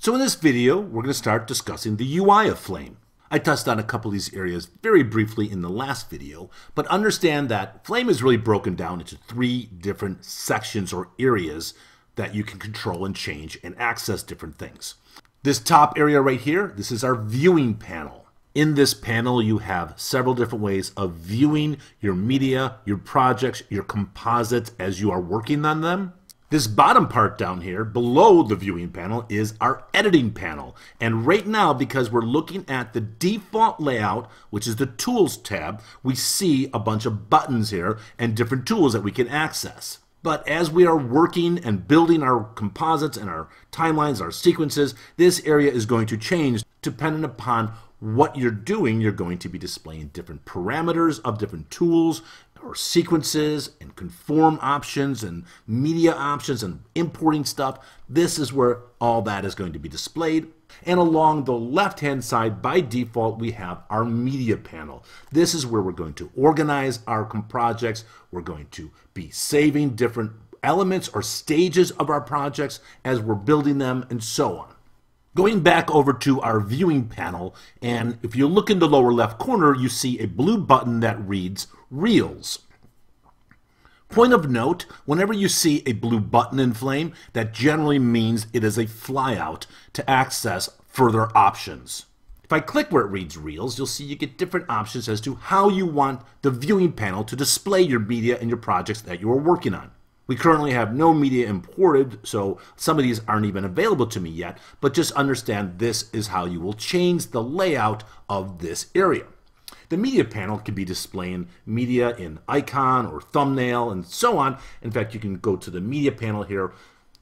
So in this video, we're going to start discussing the UI of Flame. I touched on a couple of these areas very briefly in the last video, but understand that Flame is really broken down into three different sections or areas that you can control and change and access different things. This top area right here, this is our viewing panel. In this panel, you have several different ways of viewing your media, your projects, your composites as you are working on them. This bottom part down here, below the viewing panel, is our editing panel. And right now, because we're looking at the default layout, which is the Tools tab, we see a bunch of buttons here and different tools that we can access. But as we are working and building our composites and our timelines, our sequences, this area is going to change depending upon what you're doing. You're going to be displaying different parameters of different tools or sequences and conform options and media options and importing stuff. This is where all that is going to be displayed. And along the left hand side, by default, we have our media panel. This is where we're going to organize our projects. We're going to be saving different elements or stages of our projects as we're building them and so on. Going back over to our viewing panel, and if you look in the lower left corner, you see a blue button that reads Reels. Point of note, whenever you see a blue button in Flame, that generally means it is a flyout to access further options. If I click where it reads Reels, you'll see you get different options as to how you want the viewing panel to display your media and your projects that you are working on. We currently have no media imported, so some of these aren't even available to me yet, but just understand this is how you will change the layout of this area. The media panel can be displaying media in icon or thumbnail and so on. In fact, you can go to the media panel here.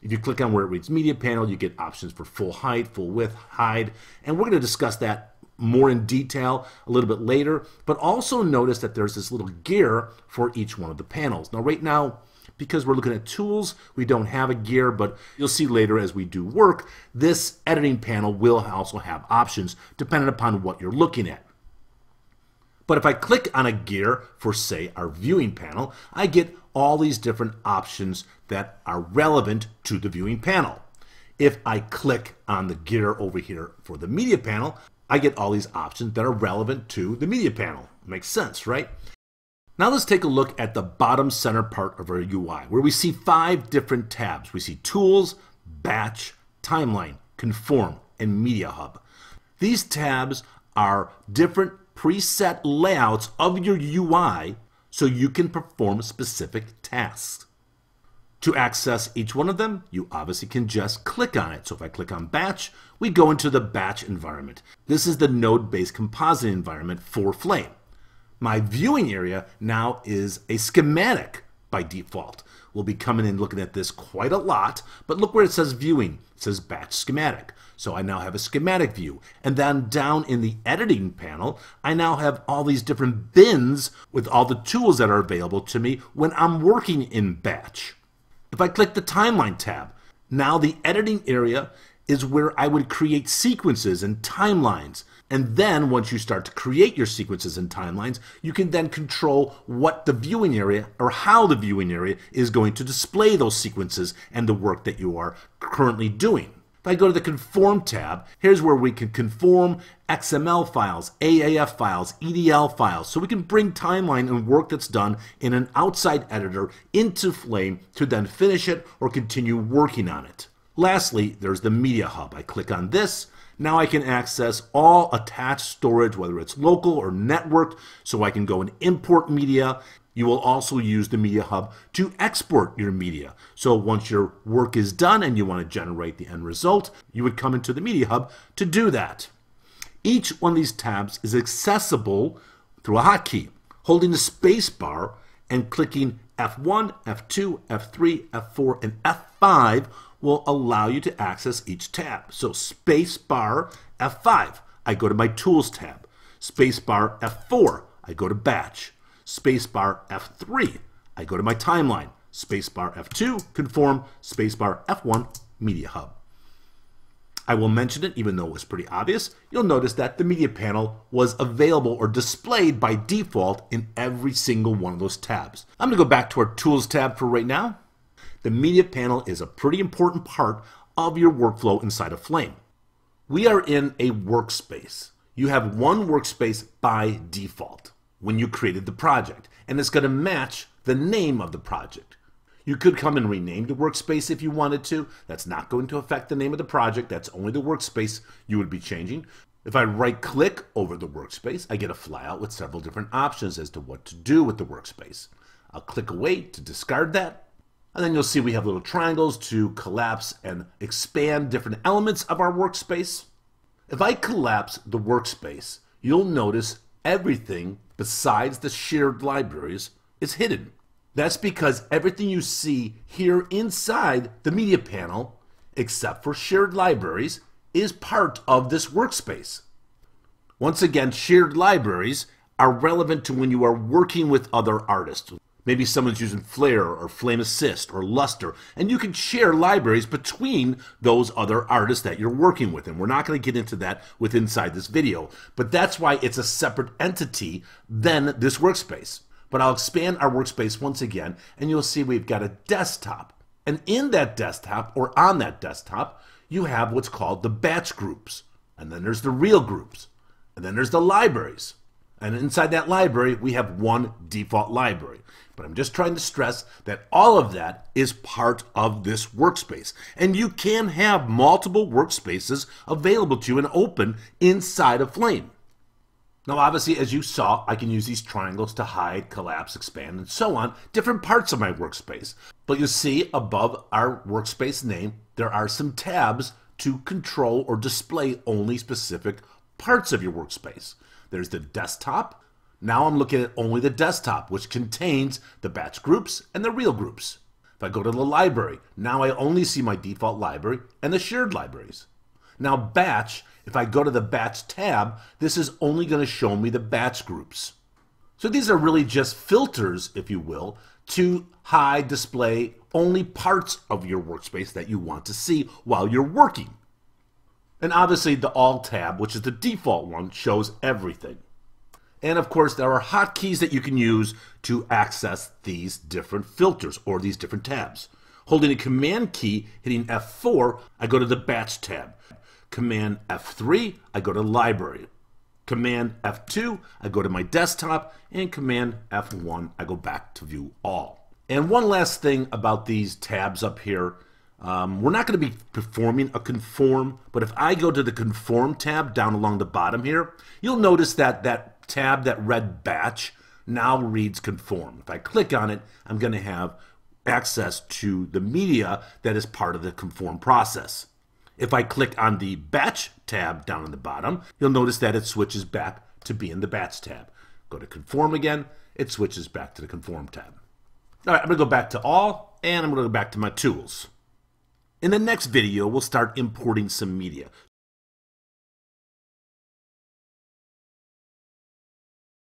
If you click on where it reads media panel, you get options for full height, full width, hide, and we're going to discuss that more in detail a little bit later, but also notice that there's this little gear for each one of the panels. Now, right now, because we're looking at tools, we don't have a gear, but you'll see later as we do work, this editing panel will also have options depending upon what you're looking at. But if I click on a gear for, say, our viewing panel, I get all these different options that are relevant to the viewing panel. If I click on the gear over here for the media panel, I get all these options that are relevant to the media panel. Makes sense, right? Now let's take a look at the bottom center part of our UI, where we see five different tabs. We see Tools, Batch, Timeline, Conform, and MediaHub. These tabs are different preset layouts of your UI so you can perform specific tasks. To access each one of them, you obviously can just click on it. So if I click on Batch, we go into the Batch environment. This is the node-based compositing environment for Flame. My viewing area now is a schematic by default. We'll be coming in looking at this quite a lot, but look where it says viewing. It says batch schematic. So I now have a schematic view. And then down in the editing panel, I now have all these different bins with all the tools that are available to me when I'm working in batch. If I click the timeline tab, now the editing area is where I would create sequences and timelines. And then once you start to create your sequences and timelines, you can then control what the viewing area or how the viewing area is going to display those sequences and the work that you are currently doing. If I go to the Conform tab, here's where we can conform XML files, AAF files, EDL files. So we can bring timeline and work that's done in an outside editor into Flame to then finish it or continue working on it. Lastly, there's the Media Hub. I click on this. Now I can access all attached storage, whether it's local or networked, so I can go and import media. You will also use the Media Hub to export your media. So once your work is done and you want to generate the end result, you would come into the Media Hub to do that. Each one of these tabs is accessible through a hotkey. Holding the space bar and clicking F1, F2, F3, F4, and F5 will allow you to access each tab. So space bar F5, I go to my Tools tab. Space bar F4, I go to Batch. Space bar F3, I go to my Timeline. Space bar F2, Conform. Space bar F1, Media Hub. I will mention it, even though it was pretty obvious. You'll notice that the media panel was available or displayed by default in every single one of those tabs. I'm going to go back to our Tools tab for right now. The media panel is a pretty important part of your workflow inside of Flame. we are in a workspace. You have one workspace by default when you created the project, and it's going to match the name of the project. You could come and rename the workspace if you wanted to. That's not going to affect the name of the project. That's only the workspace you would be changing. If I right-click over the workspace, I get a flyout with several different options as to what to do with the workspace. I'll click away to discard that, and then you'll see we have little triangles to collapse and expand different elements of our workspace. If I collapse the workspace, you'll notice everything besides the shared libraries is hidden. That's because everything you see here inside the media panel, except for shared libraries, is part of this workspace. Once again, shared libraries are relevant to when you are working with other artists. Maybe someone's using Flare or Flame Assist or Luster, and you can share libraries between those other artists that you're working with, and we're not going to get into that with inside this video, but that's why it's a separate entity than this workspace. But I'll expand our workspace once again, and you'll see we've got a desktop, and in that desktop, or on that desktop, you have what's called the batch groups, and then there's the real groups, and then there's the libraries. And inside that library, we have one default library. But I'm just trying to stress that all of that is part of this workspace. And you can have multiple workspaces available to you and open inside of Flame. Now, obviously, as you saw, I can use these triangles to hide, collapse, expand, and so on, different parts of my workspace. But you see above our workspace name, there are some tabs to control or display only specific parts of your workspace. There's the desktop. Now I'm looking at only the desktop, which contains the batch groups and the real groups. If I go to the library, now I only see my default library and the shared libraries. Now batch, if I go to the batch tab, this is only going to show me the batch groups. So these are really just filters, if you will, to hide, display only parts of your workspace that you want to see while you're working. And obviously the All tab, which is the default one, shows everything. And of course there are hotkeys that you can use to access these different filters or these different tabs. Holding a Command key, hitting F4, I go to the Batch tab. Command F3, I go to Library. Command F2, I go to my desktop, and Command F1, I go back to View All. And one last thing about these tabs up here, we're not going to be performing a conform, but if I go to the Conform tab down along the bottom here, you'll notice that that tab that read Batch now reads Conform. If I click on it, I'm going to have access to the media that is part of the Conform process. If I click on the Batch tab down on the bottom, you'll notice that it switches back to being the Batch tab. Go to Conform again, it switches back to the Conform tab. All right, I'm going to go back to All, and I'm going to go back to my Tools. In the next video, we'll start importing some media.